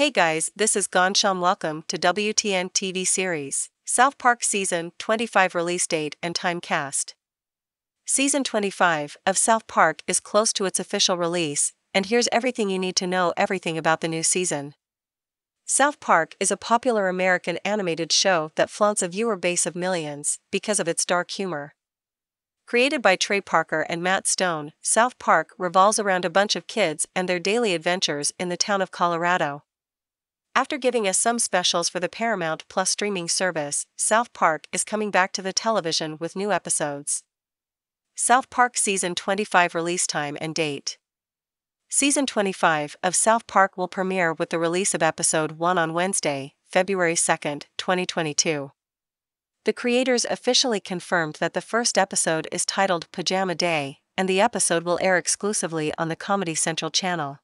Hey guys, this is Gonsham. Welcome to WTN TV Series. South Park Season 25 release date and time cast. Season 25 of South Park is close to its official release, and here's everything you need to know about the new season. South Park is a popular American animated show that flaunts a viewer base of millions because of its dark humor. Created by Trey Parker and Matt Stone, South Park revolves around a bunch of kids and their daily adventures in the town of Colorado. After giving us some specials for the Paramount Plus streaming service, South Park is coming back to the television with new episodes. South Park Season 25 release time and date. Season 25 of South Park will premiere with the release of Episode 1 on Wednesday, February 2, 2022. The creators officially confirmed that the first episode is titled Pajama Day, and the episode will air exclusively on the Comedy Central channel.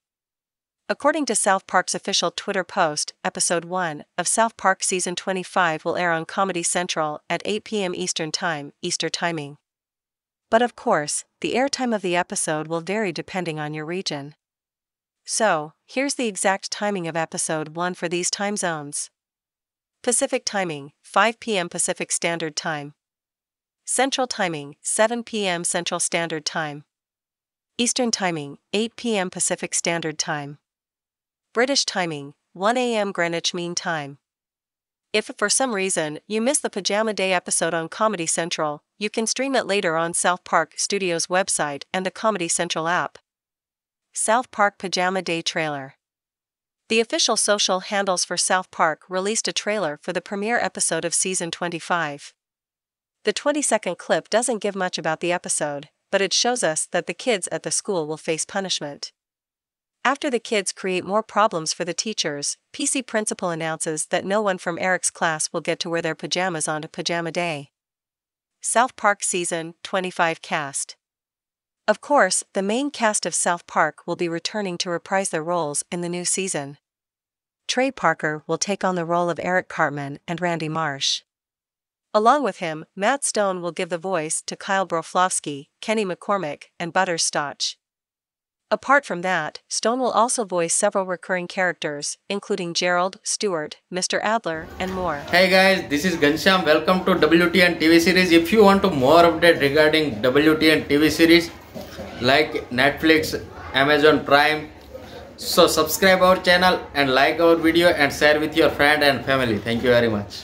According to South Park's official Twitter post, Episode 1 of South Park Season 25 will air on Comedy Central at 8 p.m. Eastern Time, Easter timing. But of course, the airtime of the episode will vary depending on your region. So, here's the exact timing of Episode 1 for these time zones. Pacific timing, 5 p.m. Pacific Standard Time. Central timing, 7 p.m. Central Standard Time. Eastern timing, 8 p.m. Pacific Standard Time. British timing, 1 a.m. Greenwich Mean Time. If for some reason you miss the Pajama Day episode on Comedy Central, you can stream it later on South Park Studios' website and the Comedy Central app. South Park Pajama Day trailer. The official social handles for South Park released a trailer for the premiere episode of Season 25. The 20-second clip doesn't give much about the episode, but it shows us that the kids at the school will face punishment. After the kids create more problems for the teachers, PC Principal announces that no one from Eric's class will get to wear their pajamas on Pajama Day. South Park Season 25 cast. Of course, the main cast of South Park will be returning to reprise their roles in the new season. Trey Parker will take on the role of Eric Cartman and Randy Marsh. Along with him, Matt Stone will give the voice to Kyle Broflovski, Kenny McCormick, and Butter Stotch. Apart from that, Stone will also voice several recurring characters, including Gerald, Stewart, Mr. Adler, and more. Hey guys, this is Gonsham. Welcome to WTN TV Series. If you want to more update regarding WTN TV Series, like Netflix, Amazon Prime, so subscribe our channel and like our video and share with your friend and family. Thank you very much.